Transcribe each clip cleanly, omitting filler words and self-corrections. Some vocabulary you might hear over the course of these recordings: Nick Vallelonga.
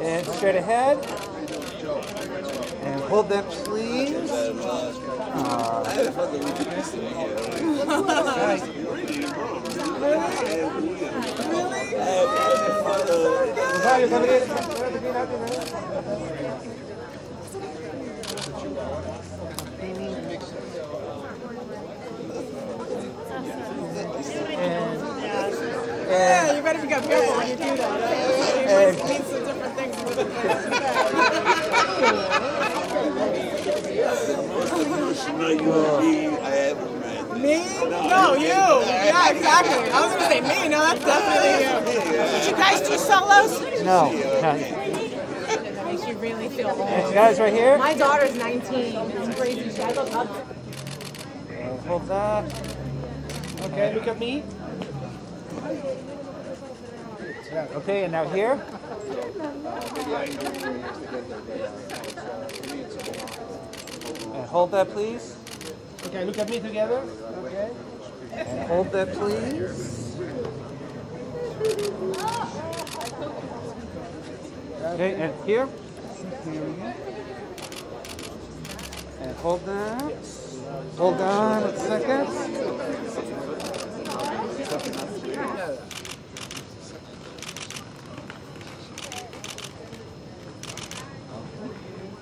And straight ahead. And hold them sleeves. Yeah, you better be careful when you do that. You need some different things with it. Me? No, you. Yeah, exactly. I was going to say me. No, that's definitely you. Did you guys do solos? No. That makes you really feel old. And you guys right here? My daughter's 19. It's crazy. She look up. Hold that. Okay, look at me. Okay, and now here. And hold that, please. Okay, look at me together. Okay. And hold that, please. Okay, and here. And hold that. Hold on a second.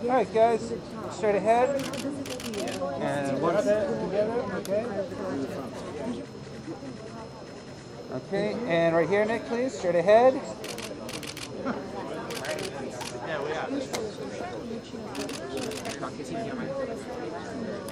All right, guys, straight ahead. And one set together, okay? Okay, and right here, Nick, please, straight ahead. Yeah, we are.